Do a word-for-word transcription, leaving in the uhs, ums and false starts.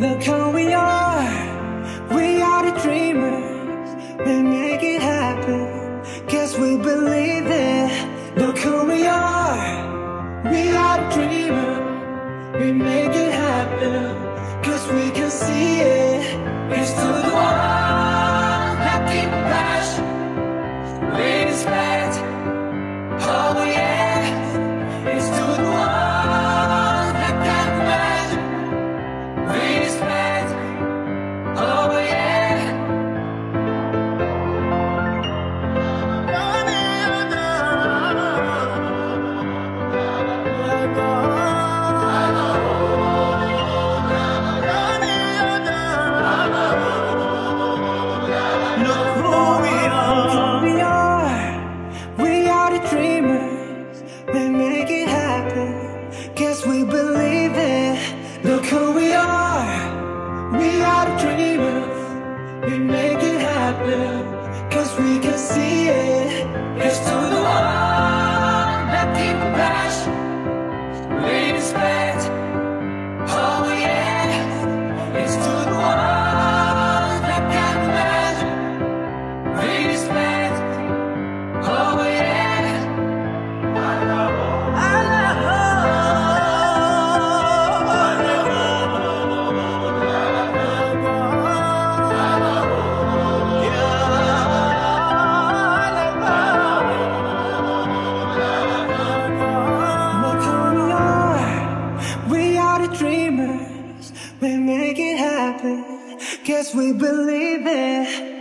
Look how we are, we are the dreamers. We'll make it happen, guess we believe it. Look who we are, we are the dreamers. We make it happen, cause we can see it. It's to the one that keep passion, we respect, oh yeah. It's to the one that can't imagine, we respect, oh yeah. Cause we can see it. It's to the one that keep the passion, we respect, oh yeah. It's to the one that can imagine, we respect, oh yeah. I love her, I love her. Dreamers, we make it happen, guess we believe it.